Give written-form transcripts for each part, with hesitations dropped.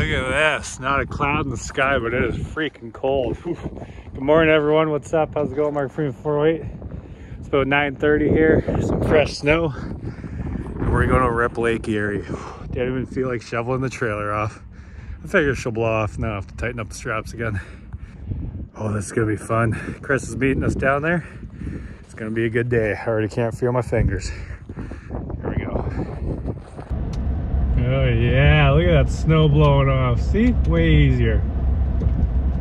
Look at this, not a cloud in the sky, but it is freaking cold. Good morning, everyone. What's up? How's it going? Mark Freeman 408. It's about 9:30 here. Some fresh snow. And we're going over up Lake Erie. Didn't even feel like shoveling the trailer off. I figure she'll blow off. Now I have to tighten up the straps again. Oh, this is going to be fun. Chris is meeting us down there. It's going to be a good day. I already can't feel my fingers. Here we go. Oh yeah, look at that snow blowing off. See? Way easier.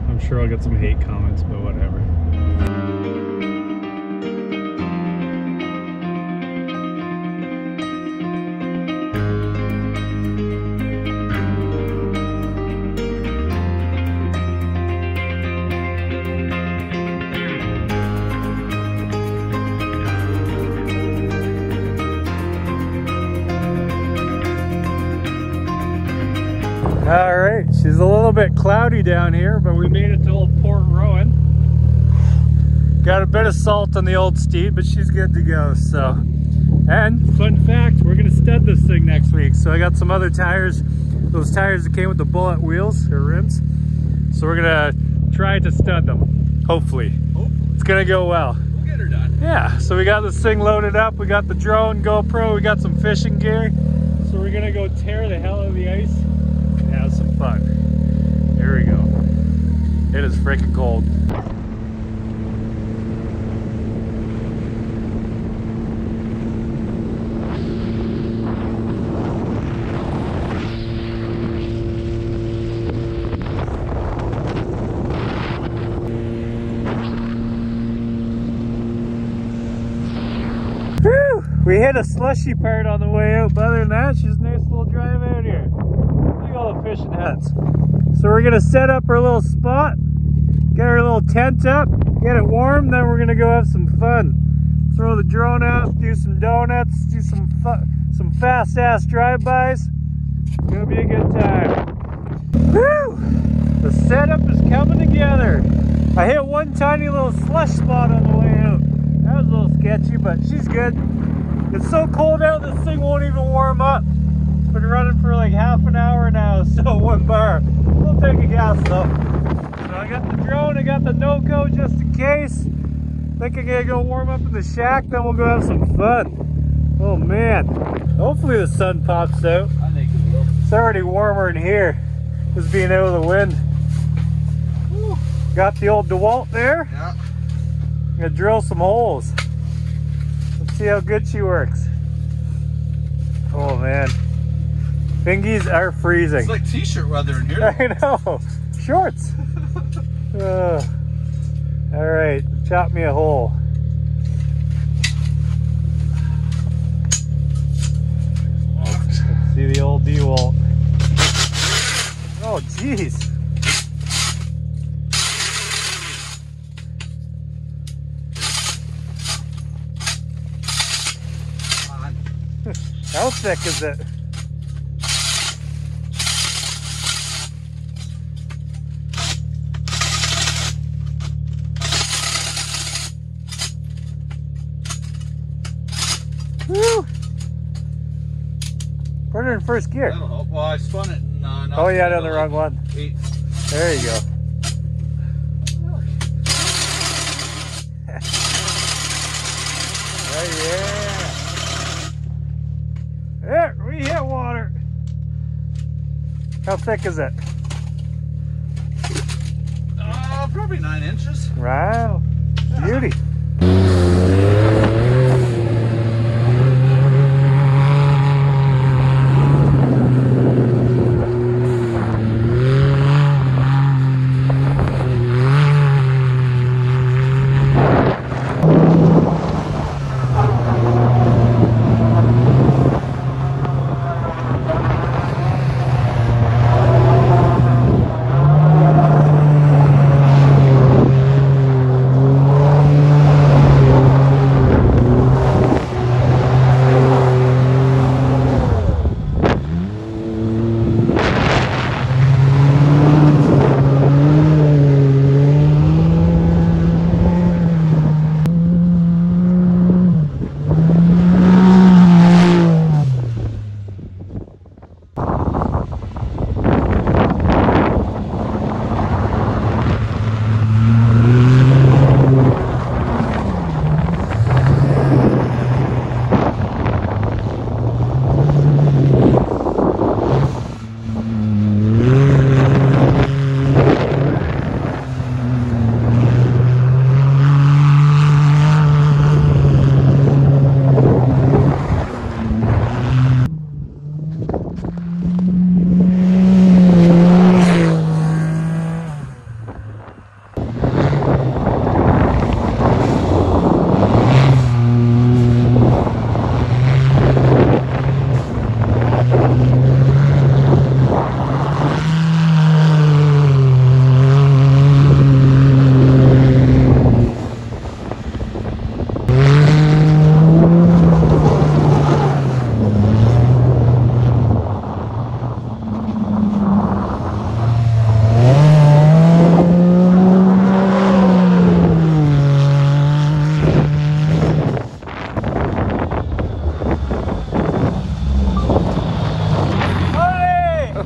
I'm sure I'll get some hate comments, but whatever. All right, she's a little bit cloudy down here, but we made it to old Port Rowan. Got a bit of salt on the old steed, but she's good to go, so. And fun fact, we're gonna stud this thing next week. So I got some other tires, those tires that came with the bullet wheels or rims. So we're gonna try to stud them, hopefully. It's gonna go well. We'll get her done. Yeah, so we got this thing loaded up. We got the drone, GoPro, we got some fishing gear. So we're gonna go tear the hell out of the ice. Have some fun. Here we go. It is freaking cold. Whew! We hit a slushy part on the way out, but other than that, she's a nice little drive out here. All the fishing heads. So we're gonna set up our little spot, get our little tent up, get it warm, then we're gonna go have some fun. Throw the drone out, do some donuts, do some fast ass drive-bys. It's gonna be a good time. Woo! The setup is coming together. I hit one tiny little slush spot on the way out. That was a little sketchy, but she's good. It's so cold out this thing won't even warm up. Been running for like half an hour now, so one bar. We'll take a gas though. So I got the drone, I got the NoCo just in case. Think I'm gonna go warm up in the shack, then we'll go have some fun. Oh man. Hopefully the sun pops out. I think it will. It's already warmer in here, just being out of the wind. Woo. Got the old DeWalt there. Yeah. I'm gonna drill some holes. Let's see how good she works. Oh man. Fingies are freezing. It's like t-shirt weather in here. I know. Shorts. All right, chop me a hole. Let's see the old DeWalt. Oh, jeez. How thick is it? Put it in first gear. That'll help. Well, I spun it. And, oh yeah, down the wrong one. Eight. There you go. Oh yeah. There, we hit water. How thick is it? Probably 9 inches. Wow, yeah. Beauty.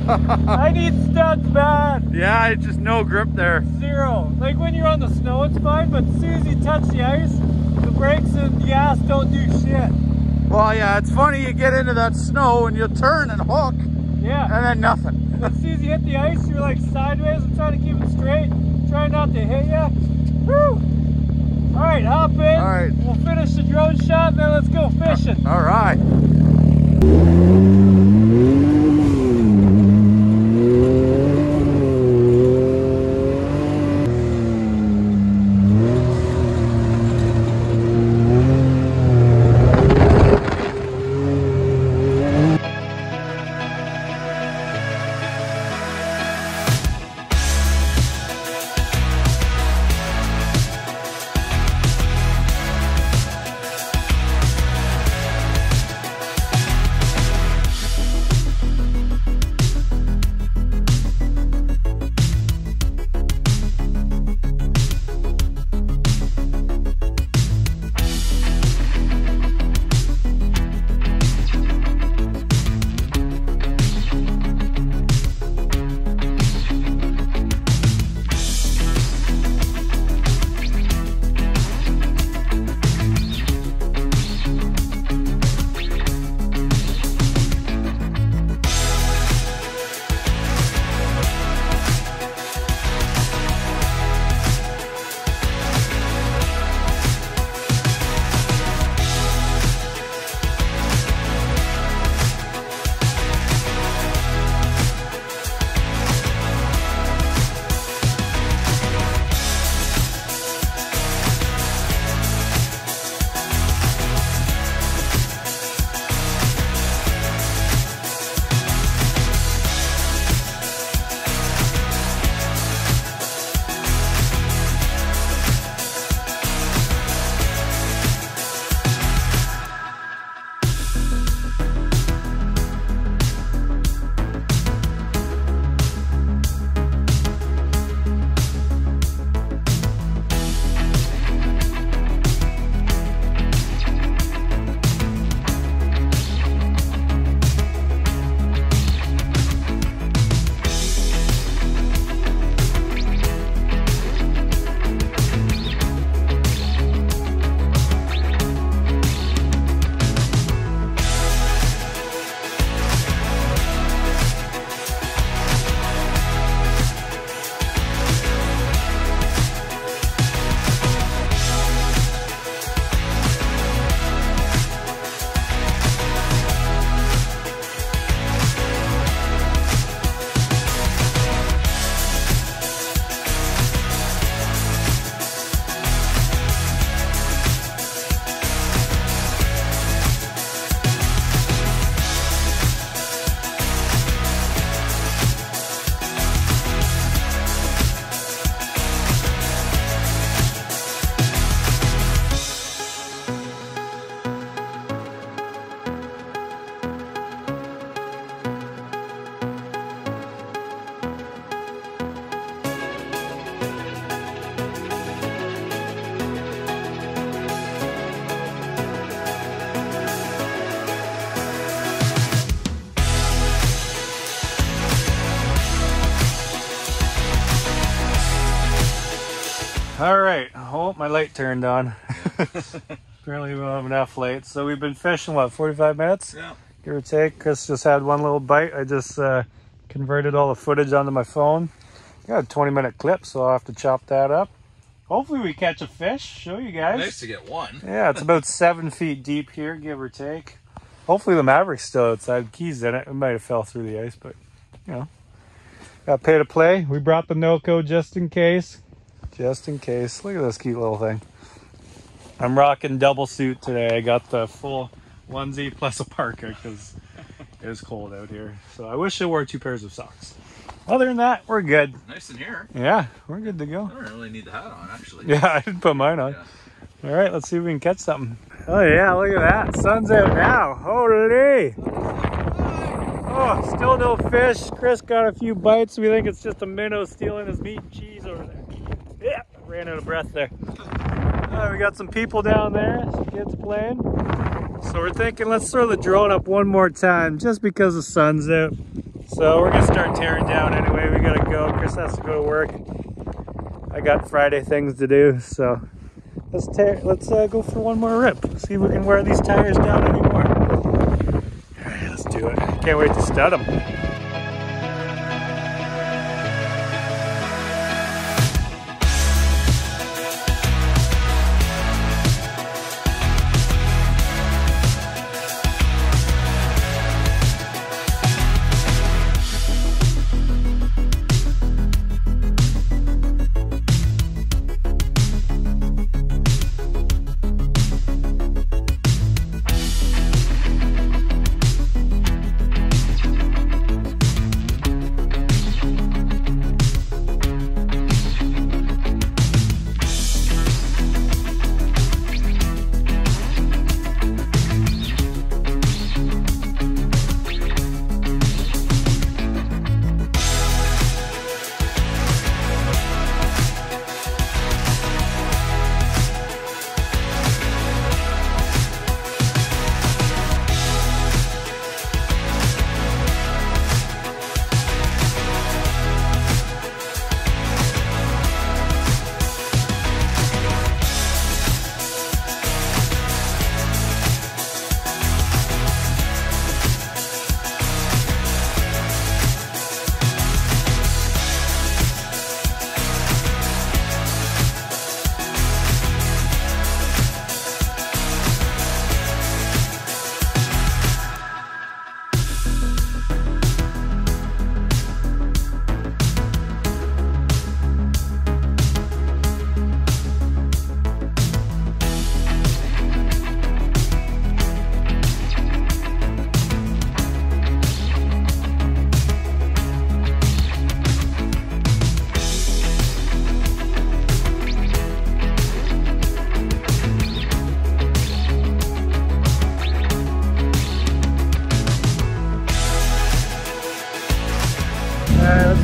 I need studs bad. Yeah, it's just no grip there. Zero. Like when you're on the snow, it's fine, but as soon as you touch the ice, the brakes and the ass don't do shit. Well, yeah, it's funny, you get into that snow and you'll turn and hook. Yeah. And then nothing. As soon as you hit the ice, you're like sideways. I'm trying to keep it straight, trying not to hit you. Woo! All right, hop in. All right. We'll finish the drone shot, and then let's go fishing. All right. All right, oh, my light turned on. Apparently we don't have enough light. So we've been fishing, what, 45 minutes? Yeah. Give or take. Chris just had one little bite. I just converted all the footage onto my phone. Got a 20-minute clip, so I'll have to chop that up. Hopefully we catch a fish, show you guys. Nice to get one. Yeah, it's about 7 feet deep here, give or take. Hopefully the Maverick's still outside. Keys in it. It might have fell through the ice, but, you know. Got pay to play. We brought the NOCO just in case. Just in case. Look at this cute little thing. I'm rocking double suit today. I got the full onesie plus a parka because it is cold out here. So I wish I wore two pairs of socks. Other than that, we're good. Nice in here. Yeah, we're good to go. I don't really need the hat on, actually. Yeah, I didn't put mine on. Yeah. All right, let's see if we can catch something. Oh yeah, look at that. Sun's out now. Holy! Oh, still no fish. Chris got a few bites. We think it's just a minnow stealing his meat and cheese over there. Yeah, ran out of breath there. We got some people down there, some kids playing. So we're thinking, let's throw the drone up one more time just because the sun's out. So we're gonna start tearing down anyway. We gotta go. Chris has to go to work. I got Friday things to do, so let's go for one more rip. See if we can wear these tires down anymore. All right, let's do it. Can't wait to stud them.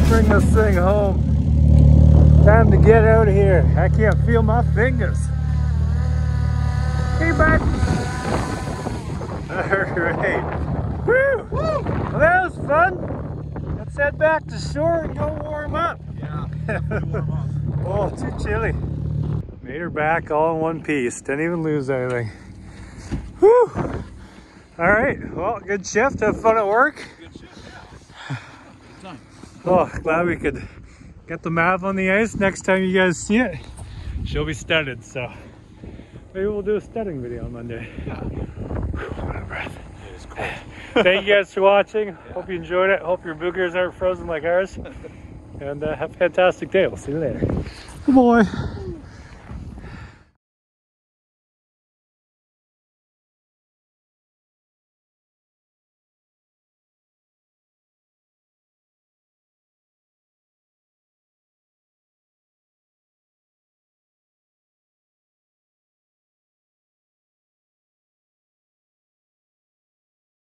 Bring this thing home. Time to get out of here. I can't feel my fingers. Hey, bud. Alright. Woo! Woo! Well, that was fun. Let's head back to shore and go warm up. Yeah. Warm up. Oh, too chilly. Made her back all in one piece. Didn't even lose anything. Woo! Alright. Well, good shift. Have fun at work. Good shift. Oh, glad we could get the Mav on the ice. Next time you guys see it, she'll be studded, so maybe we'll do a studding video on Monday. Yeah. What a breath. It was cool. Thank you guys for watching. Yeah. Hope you enjoyed it. Hope your boogers aren't frozen like ours. And have a fantastic day. We'll see you later. Good boy.